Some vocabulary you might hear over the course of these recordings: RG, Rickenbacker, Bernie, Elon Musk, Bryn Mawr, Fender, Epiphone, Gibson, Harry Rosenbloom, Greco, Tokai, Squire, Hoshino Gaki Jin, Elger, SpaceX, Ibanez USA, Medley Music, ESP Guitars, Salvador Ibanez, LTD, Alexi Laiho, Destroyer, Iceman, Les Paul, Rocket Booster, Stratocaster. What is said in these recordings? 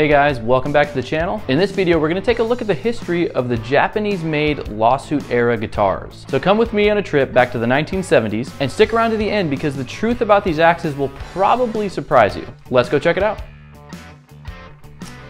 Hey guys, welcome back to the channel. In this video, we're gonna take a look at the history of the Japanese-made lawsuit era guitars. So come with me on a trip back to the 1970s and stick around to the end because the truth about these axes will probably surprise you. Let's go check it out.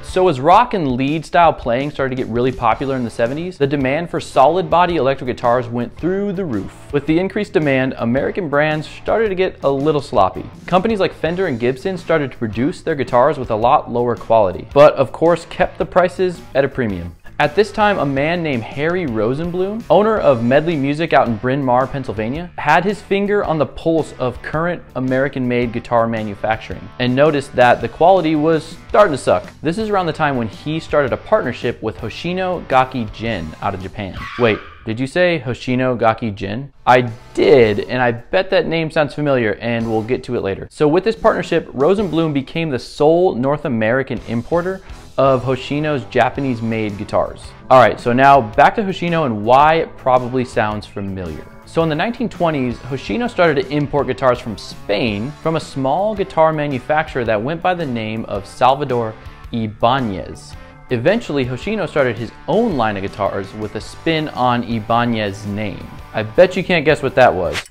So as rock and lead style playing started to get really popular in the 70s, the demand for solid body electric guitars went through the roof. With the increased demand, American brands started to get a little sloppy. Companies like Fender and Gibson started to produce their guitars with a lot lower quality, but of course kept the prices at a premium. At this time, a man named Harry Rosenbloom, owner of Medley Music out in Bryn Mawr, Pennsylvania, had his finger on the pulse of current American-made guitar manufacturing and noticed that the quality was starting to suck. This is around the time when he started a partnership with Hoshino Gaki Jin out of Japan. Wait, did you say Hoshino Gaki Jin? I did, and I bet that name sounds familiar, and we'll get to it later. So with this partnership, Rosenbloom became the sole North American importer of Hoshino's Japanese-made guitars. All right, so now back to Hoshino and why it probably sounds familiar. So in the 1920s, Hoshino started to import guitars from Spain from a small guitar manufacturer that went by the name of Salvador Ibanez. Eventually, Hoshino started his own line of guitars with a spin on Ibanez's name. I bet you can't guess what that was.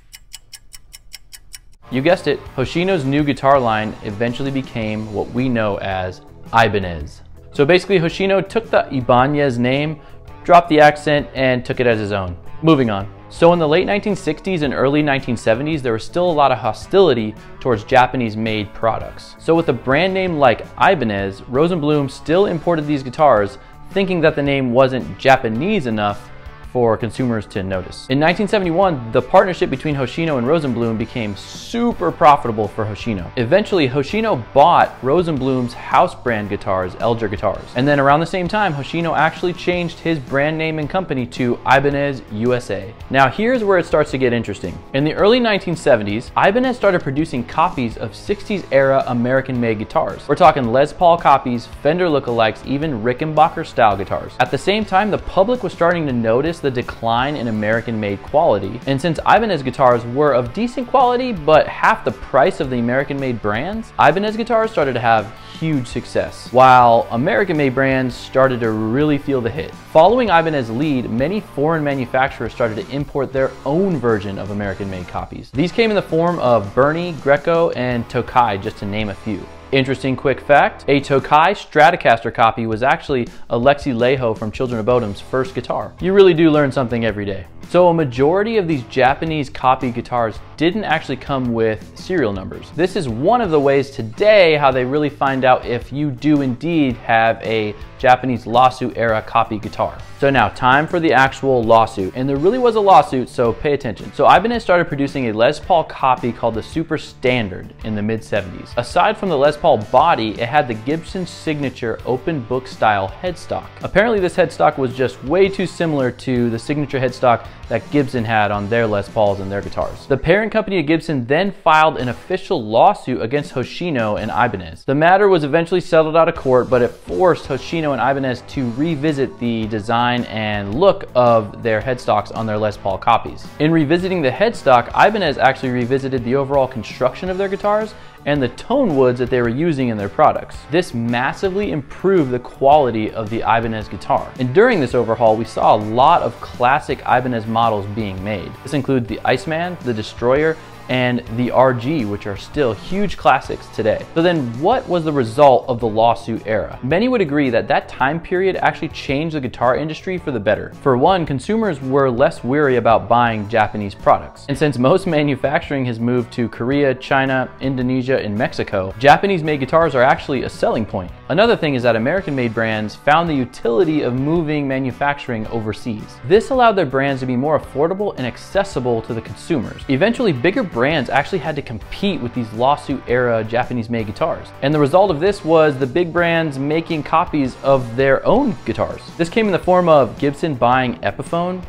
You guessed it, Hoshino's new guitar line eventually became what we know as Ibanez. So basically, Hoshino took the Ibanez name, dropped the accent, and took it as his own. Moving on. So in the late 1960s and early 1970s, there was still a lot of hostility towards Japanese-made products. So with a brand name like Ibanez, Rosenbloom still imported these guitars, thinking that the name wasn't Japanese enough for consumers to notice. In 1971, the partnership between Hoshino and Rosenbloom became super profitable for Hoshino. Eventually, Hoshino bought Rosenbloom's house brand guitars, Elger Guitars. And then around the same time, Hoshino actually changed his brand name and company to Ibanez USA. Now here's where it starts to get interesting. In the early 1970s, Ibanez started producing copies of 60s era American-made guitars. We're talking Les Paul copies, Fender lookalikes, even Rickenbacker style guitars. At the same time, the public was starting to notice the decline in American-made quality, and since Ibanez guitars were of decent quality but half the price of the American-made brands, Ibanez guitars started to have huge success, while American-made brands started to really feel the hit. Following Ibanez's lead, many foreign manufacturers started to import their own version of American-made copies. These came in the form of Bernie, Greco, and Tokai, just to name a few. Interesting quick fact, a Tokai Stratocaster copy was actually Alexi Laiho from Children of Bodom's first guitar. You really do learn something every day. So a majority of these Japanese copy guitars didn't actually come with serial numbers. This is one of the ways today how they really find out if you do indeed have a Japanese lawsuit era copy guitar. So now time for the actual lawsuit, and there really was a lawsuit, so pay attention. So Ibanez started producing a Les Paul copy called the Super Standard in the mid 70s. Aside from the Les Paul body, it had the Gibson signature open book style headstock. Apparently this headstock was just way too similar to the signature headstock that Gibson had on their Les Pauls and their guitars. The parent company of Gibson then filed an official lawsuit against Hoshino and Ibanez. The matter was eventually settled out of court, but it forced Hoshino and Ibanez to revisit the design and look of their headstocks on their Les Paul copies. In revisiting the headstock, Ibanez actually revisited the overall construction of their guitars and the tone woods that they were using in their products. This massively improved the quality of the Ibanez guitar. And during this overhaul, we saw a lot of classic Ibanez models being made. This includes the Iceman, the Destroyer, and the RG, which are still huge classics today. So then what was the result of the lawsuit era? Many would agree that that time period actually changed the guitar industry for the better. For one, consumers were less weary about buying Japanese products. And since most manufacturing has moved to Korea, China, Indonesia, and Mexico, Japanese-made guitars are actually a selling point. Another thing is that American-made brands found the utility of moving manufacturing overseas. This allowed their brands to be more affordable and accessible to the consumers. Eventually, bigger brands actually had to compete with these lawsuit era Japanese-made guitars. And the result of this was the big brands making copies of their own guitars. This came in the form of Gibson buying Epiphone,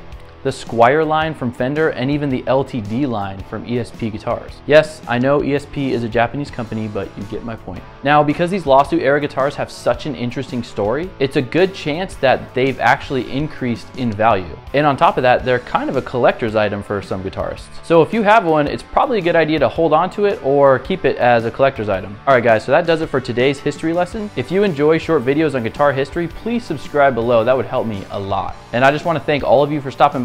the Squire line from Fender, and even the LTD line from ESP Guitars. Yes, I know ESP is a Japanese company, but you get my point. Now, because these Lawsuit era guitars have such an interesting story, it's a good chance that they've actually increased in value. And on top of that, they're kind of a collector's item for some guitarists. So if you have one, it's probably a good idea to hold on to it or keep it as a collector's item. All right guys, so that does it for today's history lesson. If you enjoy short videos on guitar history, please subscribe below. That would help me a lot. And I just want to thank all of you for stopping